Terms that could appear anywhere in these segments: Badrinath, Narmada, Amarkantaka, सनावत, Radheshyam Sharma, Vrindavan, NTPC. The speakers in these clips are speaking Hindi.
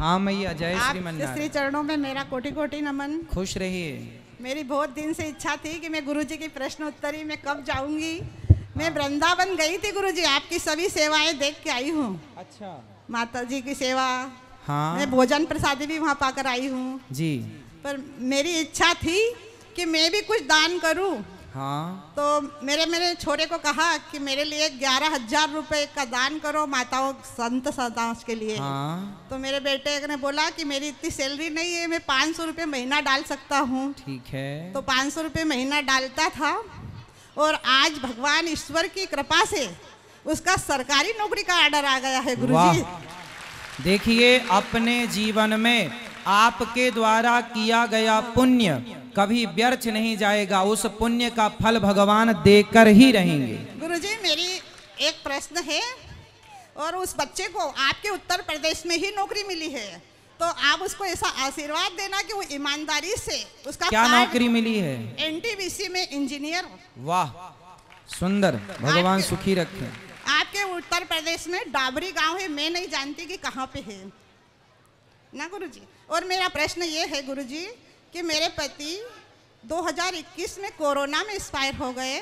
हाँ मैया, जय श्रीमन। श्री चरणों में मेरा कोटि कोटि नमन। खुश रहिए। मेरी बहुत दिन से इच्छा थी कि मैं गुरुजी की प्रश्नोत्तरी में कब जाऊंगी। मैं वृंदावन गई थी गुरुजी, आपकी सभी सेवाएं देख के आई हूँ। अच्छा। माताजी की सेवा, हाँ। मैं भोजन प्रसादी भी वहाँ पाकर आई हूँ जी। पर मेरी इच्छा थी कि मैं भी कुछ दान करूँ। हाँ। तो मेरे छोरे को कहा कि मेरे लिए 11,000 रुपए का दान करो माताओं संत सदांश के लिए। हाँ। तो मेरे बेटे ने बोला कि मेरी इतनी सैलरी नहीं है, मैं 500 रुपये महीना डाल सकता हूँ। ठीक है। तो 500 रुपये महीना डालता था और आज भगवान ईश्वर की कृपा से उसका सरकारी नौकरी का आर्डर आ गया है गुरुजी। देखिए, अपने जीवन में आपके द्वारा किया गया पुण्य कभी व्यर्थ नहीं जाएगा। उस पुण्य का फल भगवान देकर ही रहेंगे। गुरुजी, मेरी एक प्रश्न है, और उस बच्चे को आपके उत्तर प्रदेश में ही नौकरी मिली है, तो आप उसको ऐसा आशीर्वाद देना कि वो ईमानदारी से उसका। क्या नौकरी मिली है? NTPC में इंजीनियर। वाह, सुंदर, भगवान सुखी रखे। आपके उत्तर प्रदेश में डाबरी गांव है, मैं नहीं जानती कि कहाँ पे है ना गुरुजी। और मेरा प्रश्न ये है गुरुजी कि मेरे पति 2021 में कोरोना में एक्सपायर हो गए,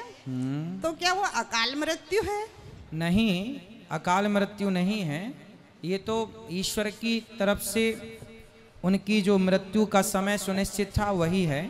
तो क्या वो अकाल मृत्यु है? नहीं, अकाल मृत्यु नहीं है। ये तो ईश्वर की तरफ से उनकी जो मृत्यु का समय सुनिश्चित था वही है।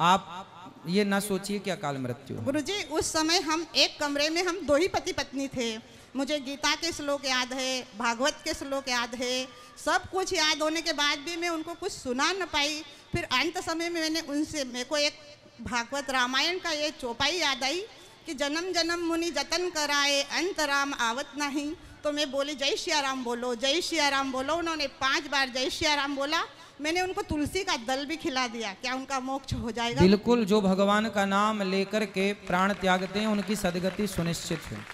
आप ये ना सोचिए कि अकाल मृत्यु। गुरुजी, उस समय हम एक कमरे में हम 2 ही पति पत्नी थे। मुझे गीता के श्लोक याद है, भागवत के श्लोक याद है, सब कुछ याद होने के बाद भी मैं उनको कुछ सुना न पाई। फिर अंत समय में मैंने उनसे, मेरे को एक भागवत रामायण का ये चौपाई याद आई कि जन्म जन्म मुनि जतन कराए, अंत राम आवत नहीं। तो मैं बोली, जय श्या राम बोलो, जय श्या राम बोलो। उन्होंने 5 बार जय श्या राम बोला। मैंने उनको तुलसी का दल भी खिला दिया। क्या उनका मोक्ष हो जाएगा? बिल्कुल, जो भगवान का नाम लेकर के प्राण त्यागते हैं उनकी सदगति सुनिश्चित है।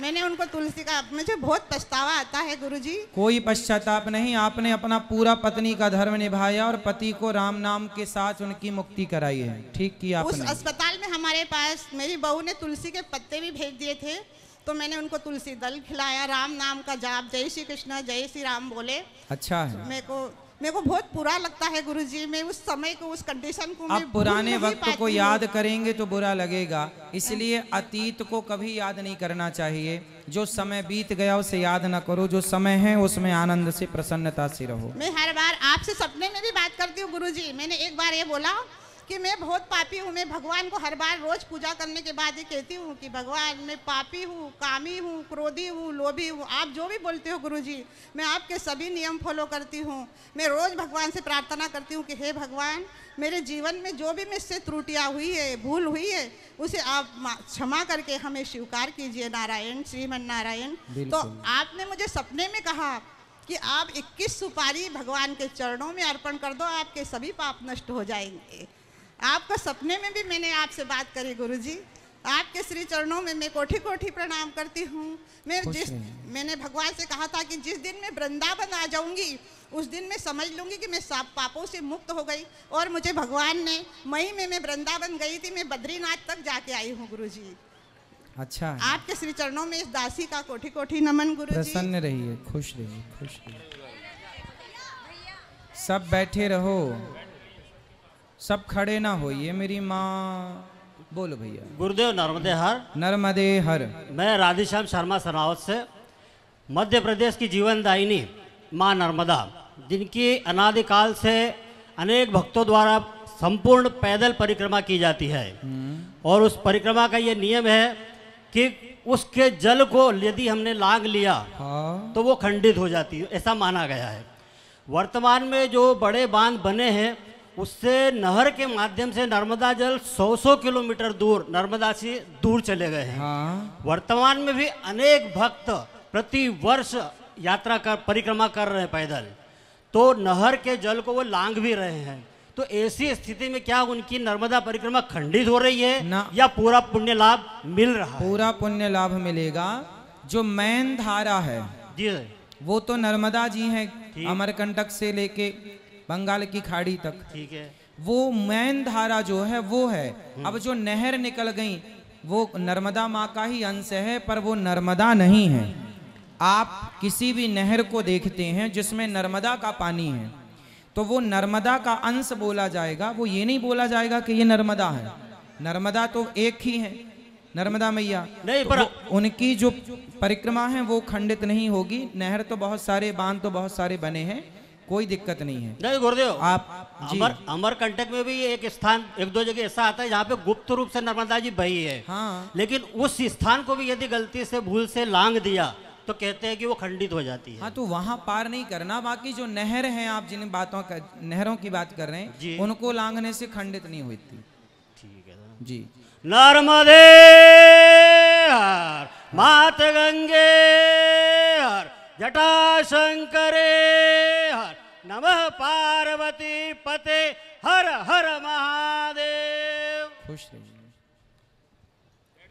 मैंने उनको तुलसी का, मुझे बहुत पछतावा आता है गुरुजी। कोई पश्चाताप नहीं, आपने अपना पूरा पत्नी का धर्म निभाया और पति को राम नाम के साथ उनकी मुक्ति कराई है। ठीक किया आपने। उस अस्पताल में हमारे पास मेरी बहू ने तुलसी के पत्ते भी भेज दिए थे, तो मैंने उनको तुलसी दल खिलाया, राम नाम का जाप, जय श्री कृष्णा जय श्री राम बोले। अच्छा है। मेरे को बहुत बुरा लगता है गुरुजी, मैं उस समय को, उस कंडीशन को, आप पुराने वक्त को याद करेंगे तो बुरा लगेगा। इसलिए अतीत को कभी याद नहीं करना चाहिए। जो समय बीत गया उसे याद ना करो, जो समय है उसमें आनंद से, प्रसन्नता से रहो। मैं हर बार आपसे सपने में भी बात करती हूँ गुरुजी। मैंने एक बार ये बोला कि मैं बहुत पापी हूँ। मैं भगवान को हर बार रोज पूजा करने के बाद ही कहती हूँ कि भगवान, मैं पापी हूँ, कामी हूँ, क्रोधी हूँ, लोभी हूँ, आप जो भी बोलते हो गुरुजी, मैं आपके सभी नियम फॉलो करती हूँ। मैं रोज भगवान से प्रार्थना करती हूँ कि हे भगवान, मेरे जीवन में जो भी मुझसे त्रुटियाँ हुई है, भूल हुई है, उसे आप क्षमा करके हमें स्वीकार कीजिए। नारायण श्रीमन नारायण। तो आपने मुझे सपने में कहा कि आप 21 सुपारी भगवान के चरणों में अर्पण कर दो, आपके सभी पाप नष्ट हो जाएंगे। आपका सपने में भी मैंने आपसे बात करी गुरुजी। आपके श्री चरणों में मैं कोटि कोटि प्रणाम करती हूँ। मैंने भगवान से कहा था कि जिस दिन मैं वृंदावन आ जाऊंगी उस दिन मैं समझ लूंगी कि मैं सब पापों से मुक्त हो गई। और मुझे भगवान ने, मई में मैं वृंदावन गई थी, मैं बद्रीनाथ तक जाके आई हूँ गुरुजी। अच्छा है। आपके श्री चरणों में इस दासी का कोटि कोटि नमन गुरुजी। प्रसन्न रहिए, खुश रहिए, खुश रहिए। सब बैठे रहो, सब खड़े ना हो। ये मेरी माँ, बोलो भैया। गुरुदेव नर्मदे हर। नर्मदे हर। मैं राधेश्याम शर्मा सनावत से, मध्य प्रदेश की जीवनदायिनी माँ नर्मदा, जिनकी अनादिकाल से अनेक भक्तों द्वारा संपूर्ण पैदल परिक्रमा की जाती है। और उस परिक्रमा का ये नियम है कि उसके जल को यदि हमने लांग लिया, हाँ। तो वो खंडित हो जाती है, ऐसा माना गया है। वर्तमान में जो बड़े बांध बने हैं उससे नहर के माध्यम से नर्मदा जल 100-100 किलोमीटर दूर नर्मदा से दूर चले गए हैं। हाँ। वर्तमान में भी अनेक भक्त प्रति वर्ष यात्रा कर, परिक्रमा कर रहे हैं पैदल, तो नहर के जल को वो लांग भी रहे हैं। तो ऐसी स्थिति में क्या उनकी नर्मदा परिक्रमा खंडित हो रही है ना, या पूरा पुण्य लाभ मिल रहा है? पूरा पुण्य लाभ मिलेगा। जो मैन धारा है जी, वो तो नर्मदा जी है, अमरकंटक से लेके बंगाल की खाड़ी तक। ठीक है। वो मैन धारा जो है वो है। अब जो नहर निकल गई वो नर्मदा माँ का ही अंश है, पर वो नर्मदा नहीं है। आप किसी भी नहर को देखते हैं जिसमें नर्मदा का पानी है तो वो नर्मदा का अंश बोला जाएगा। वो ये नहीं बोला जाएगा कि ये नर्मदा है, नर्मदा तो एक ही है, नर्मदा मैया नहीं। पर तो उनकी जो परिक्रमा है वो खंडित नहीं होगी। नहर तो बहुत सारे, बांध तो बहुत सारे बने हैं, कोई दिक्कत नहीं है। नहीं गुरुदेव, आप अमरकंटक में भी एक स्थान, एक दो जगह ऐसा आता है जहाँ पे गुप्त रूप से नर्मदा जी बही है। हाँ, लेकिन उस स्थान को भी यदि गलती से भूल से लांग दिया तो कहते हैं कि वो खंडित हो जाती है। हाँ, तो वहाँ पार नहीं करना। बाकी जो नहर है, आप जिन बातों का, नहरों की बात कर रहे हैं, उनको लांघने से खंडित नहीं होती। ठीक है जी। नर्मदे हर, मात गंगे हर, जटाशंकरे हर, नमः पार्वती पते हर हर महादेव। खुश रहिए।